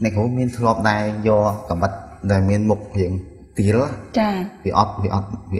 Này có miền thọ này do cả vật đời miền mục hiện tí đó. Chà. Vì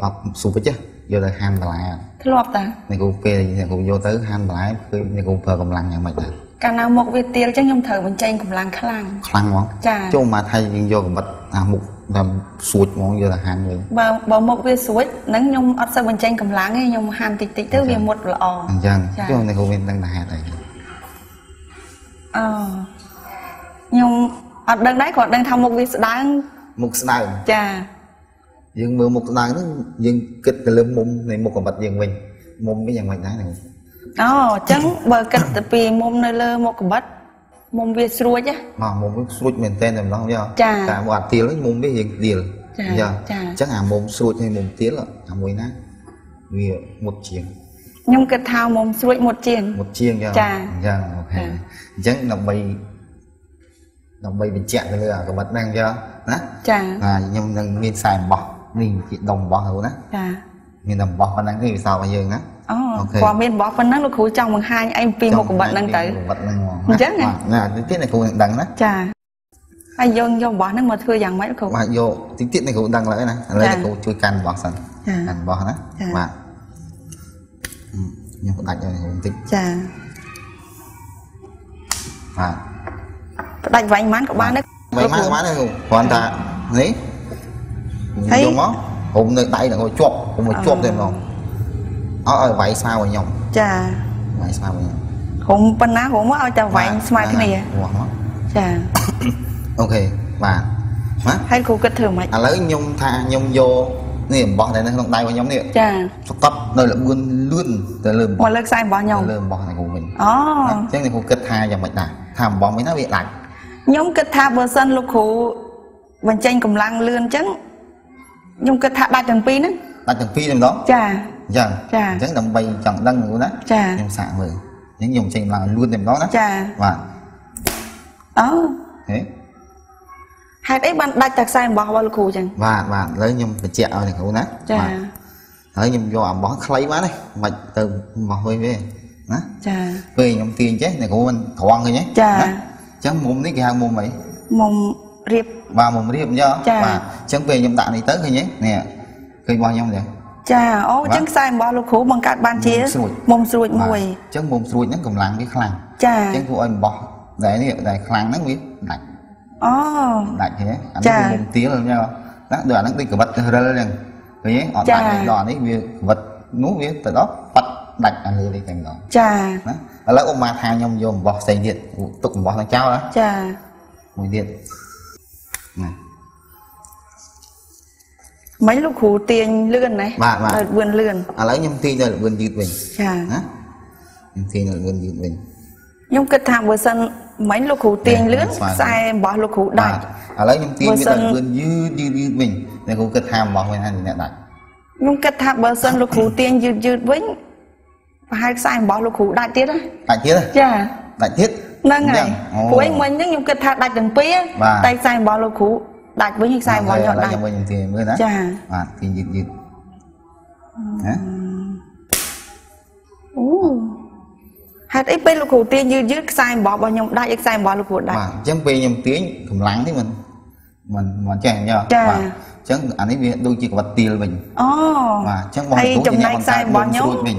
ọt sụp chứ. Vô tới ham là. Thọ ta. Này cũng kê này cũng vô tới ham lại cứ này cũng phờ cầm lăng nhà mày. Cả nào mục về tiền chắc nhom thở mình tranh cầm lăng khlang. Khlang không? Chà. Chứ mà thay nhưng do cả vật mục làm suốt món vô là ham người. Bảo mục về suốt nắng nhom ọt sao mình tranh cầm lăng ấy nhom ham tịt tịt tới về một là ò. Chà. Chứ này cũng bên đang đại này. Nhưng ở đằng đấy còn đang thăm một việc đáng một đằng chà nhưng mưa một đằng nó nhưng kịch cái lưng mông này một còn bạch dương mình mông cái dạng mình đá này đó chấn bờ kịch vì mông nơi lơ một còn bạch mông việc xuôi chứ mà mông xuôi mình tên làm nó không chà cả một tiếng lấy mông cái hiện tiền giờ chắc là mông xuôi hay mông tiếng là mùi nát vì một chuyện nhưng cái thao mông xuôi một chiên giờ giờ ok chắc là mày mình chạy cái lừa của bạn đang cho á à nhưng đang miền xài bỏ mình chị đồng bỏ hữu đó miền đồng bỏ con đang cái gì sao bây giờ á qua miền bỏ con đang lúc cuối trong bằng hai anh phim một của bạn đang tới chắc nè tiết này cũng đắng đó chà anh vô bỏ nó mà thưa rằng mấy không bạn vô tiết này cũng đắng lại này lấy cô chui can bỏ sẵn đằng bỏ đó mà nhưng cũng đắng rồi cũng tích chà à đặt vài món của bạn đấy vài món này hoàn ta đấy dùng máu hôm nay tay là ngồi chộp hôm ngồi chộp thêm rồi nó ở vài sao rồi nhom chà vài sao rồi hôm bên ná hôm ở chào vài sao thế này chà ok bạn hay cô kết thường mày lấy nhung tha nhung vô nè bỏ này nó tay vào nhóm này chà cấp nơi là buôn lươn từ lườm mà lướt sai bỏ nhom lườm bỏ này của mình chắc này cô kết tha vào mạch này thảm bóng mới nó bị lạnh nhóm kết tha bờ sân lục khu bàn tranh cùng lang lươn chấn nhóm kết tha đại tầng pi làm đó chà giờ chấn đồng bay chẳng đăng của nó chà em xả người những dòng tranh là luôn làm đó đó chà và đó thế hai đấy bạn đại tạc sai bỏ vào lục khu chẳng và lấy nhóm phải chẹo này của nó chà lấy nhóm do bỏ lấy quá này mà từ mà hơi về đó về nhóm tiền chứ này của mình thoáng thôi nhé chẳng mồm đấy cái hàng mồm mấy mồm riệp và mồm riệp nhá và chẳng về nhóm tạm này tới thôi nhé nè cây bao nhiêu vậy chà ô chẳng sai bao lục khổ bằng các ban chế mồm ruột mùi chẳng mồm ruột nó cầm làng cái khlang chà chẳng của anh bỏ đấy liệu đại khlang nó biết lạnh lạnh thế chà mồm tiếng rồi nhau đó đoạn nó đi cả vật ra lên rồi nhé ở tại đoạn đấy việc vật núi biết từ đó vật đặt anh lừa đi cành đó. Chà. Lấy ông mà thang nhom vô bỏ dây điện, tụt bỏ thằng cháu đó. Chà. Mùi điện. Này. Mấy lúc hú tiền lươn này. Bà. Vườn lươn. Lấy nhom tiền rồi vườn dịt mình. Chà. Nhom tiền rồi vườn dịt mình. Nhom kết tham bờ sân mấy lúc hú tiền lươn, sai bỏ lúc hú đặt. Lấy nhom tiền rồi vườn dịt mình, này cũng kết tham bỏ nguyên hai gì nè đặt. Nhom kết tham bờ sân lúc hú tiền dịt với và hai sai bỏ lục hủ đại tiết á chà đại tiết nâng này của anh mình những kết thạc đại tầng pi tay sai bỏ lục hủ đại với những sai bỏ nhọn đại chà và thì dịt hạt ít bên lục hủ tiên như dứt sai bỏ bao nhộng đại ít sai bỏ lục hủ đại chẳng về nhầm tiếng thủng lắng thế mình chèn nhờ chẳng anh ấy bị đôi chỉ vật tiền mình và chẳng bỏ lục hủ sai bỏ nhộng mình